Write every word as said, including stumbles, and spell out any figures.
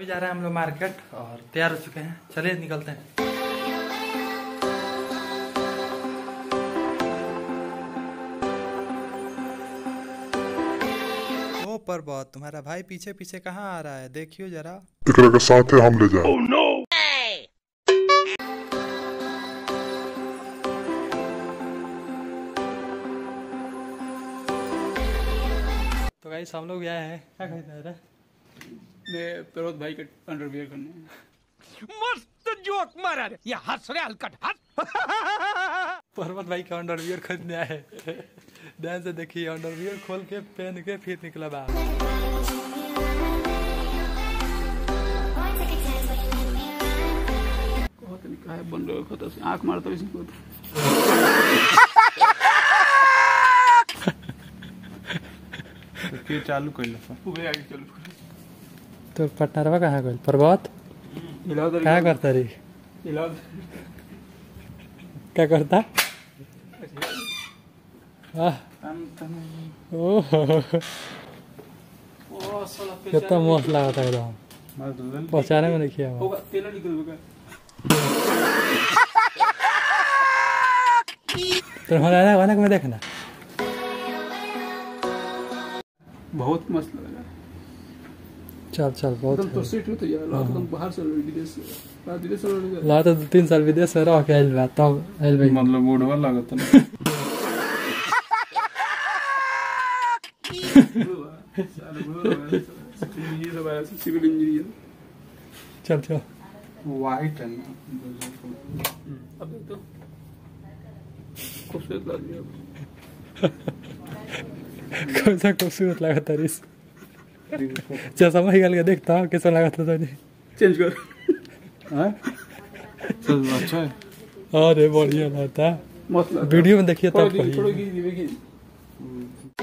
अभी जा रहे हैं हम लोग मार्केट और तैयार हो चुके हैं, चलिए निकलते हैं। ओ पर बहुत तुम्हारा भाई पीछे पीछे कहाँ आ रहा है, देखियो जरा। इकरा के साथ है, हम ले जाए। oh, no! तो गाइस हम लोग आए हैं, क्या खरीदा है? मैं फिरोज भाई के अंडरवियर करने। मस्त जोक मारा रे, ये हंस रे हलकट हंस। पर्वत भाई का अंडरवियर खरीदने आए ध्यान से देखिए, अंडरवियर खोल के पहन के फिर निकला बाहर। आँख मारता इसको। तो चालू कर लो, आगे चलो। तो पटनरवा कहाँ गए पर्वत, कहाँ करता रे? क्या करता? कितना मस्त लगा था एकदम, पहुँचाने में नहीं किया। तुम्हारा में देखना बहुत मस्त लगा। चल चल बहुत तो सीट तो यार, तुम बाहर से विदेश विदेश ला तो तीन साल विदेश रह के आइल बा, तब आइल भाई मतलब ओडवा लागत ना। Civil engineer. चल चल वाइट है अब तो खूबसूरत लग गया। कौन सा खूबसूरत लगा था रिस? चल समझ गल के देखता हूँ कैसा लगा था तुझे। चेंज कर। हाँ चल अच्छा है। अरे बढ़िया लगता है, वीडियो में देखिए तब कहिए।